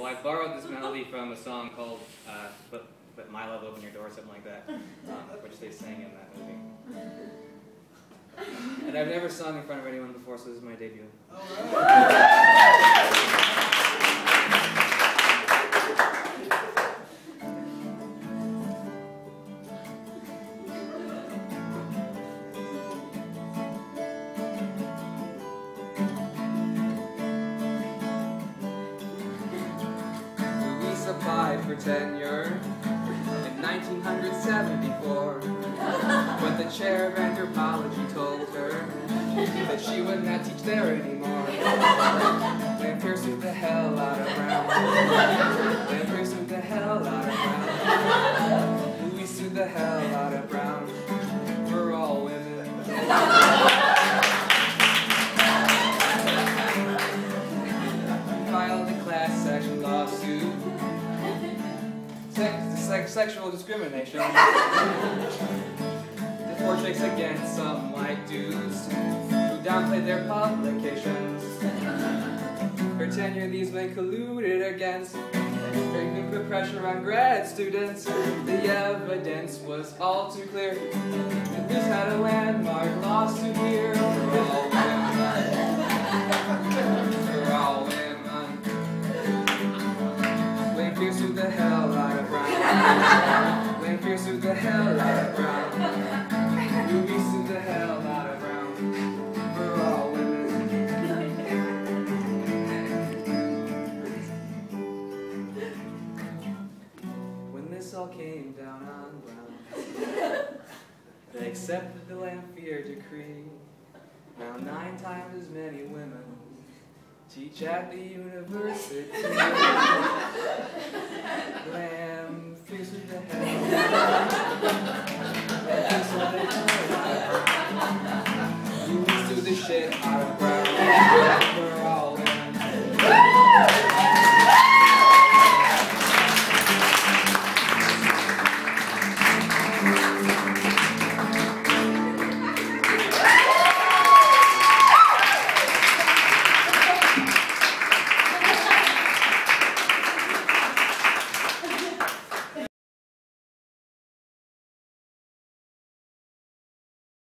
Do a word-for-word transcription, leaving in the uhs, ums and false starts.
Well, I borrowed this melody from a song called uh, but, but My Love Open Your Door, something like that, um, which they sang in that movie. And I've never sung in front of anyone before, so this is my debut. All right. For tenure in nineteen seventy-four, when the chair of anthropology told her that she would not teach there anymore. Lamphere sued the hell out of Brown. Lamphere sued the hell out of Brown. Louise sued the hell out of Brown. We're all women. Sexual discrimination. The four chicks against some white dudes who downplayed their publications. For tenure, these men colluded against, trying to put pressure on grad students. The evidence was all too clear, and Louise had a landmark lawsuit here. For all women, for all women, Lamphere sued the hell out of Brown. Lamphere sued the hell out of Brown. Louise sued the hell out of Brown. For all women. When this all came down on Brown, they accepted the Lamphere decree. Now nine times as many women teach at the university. Lamphere sued the hell out of Brown.